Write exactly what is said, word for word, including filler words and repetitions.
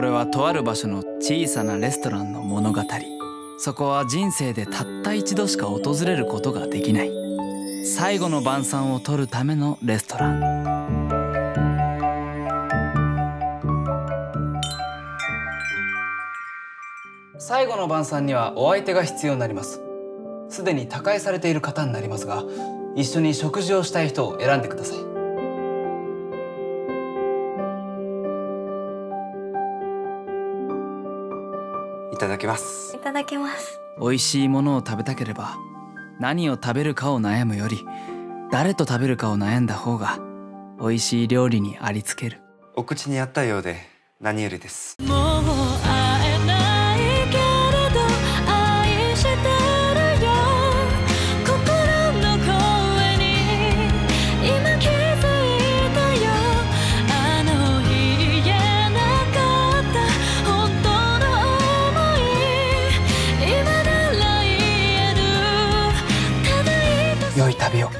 これはとある場所の小さなレストランの物語。そこは人生でたった一度しか訪れることができない最後の晩餐をとるためのレストラン。最後の晩餐にはお相手が必要になります。すでに他界されている方になりますが、一緒に食事をしたい人を選んでください。いただきます。いただきます。美味しいものを食べたければ、何を食べるかを悩むより誰と食べるかを悩んだ方が美味しい料理にありつける。お口に合ったようで何よりです。もう会えない良い旅を。